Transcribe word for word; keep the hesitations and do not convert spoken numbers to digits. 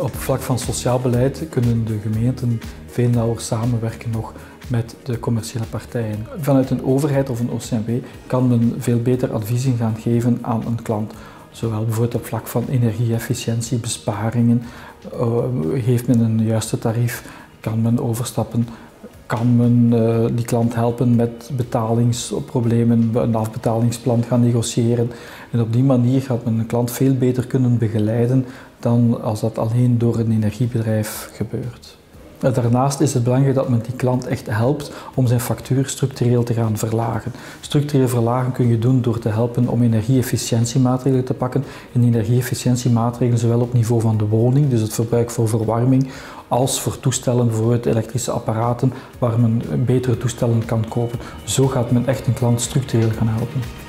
Op het vlak van sociaal beleid kunnen de gemeenten veel nauwer samenwerken nog met de commerciële partijen. Vanuit een overheid of een O C M W kan men veel beter adviezen gaan geven aan een klant. Zowel bijvoorbeeld op vlak van energie-efficiëntie, besparingen, heeft men een juiste tarief, kan men overstappen, kan men die klant helpen met betalingsproblemen, een afbetalingsplan gaan negociëren. En op die manier gaat men een klant veel beter kunnen begeleiden dan als dat alleen door een energiebedrijf gebeurt. Daarnaast is het belangrijk dat men die klant echt helpt om zijn factuur structureel te gaan verlagen. Structureel verlagen kun je doen door te helpen om energie-efficiëntiemaatregelen te pakken. En energie-efficiëntiemaatregelen zowel op niveau van de woning, dus het verbruik voor verwarming, als voor toestellen, bijvoorbeeld elektrische apparaten, waar men betere toestellen kan kopen. Zo gaat men echt een klant structureel gaan helpen.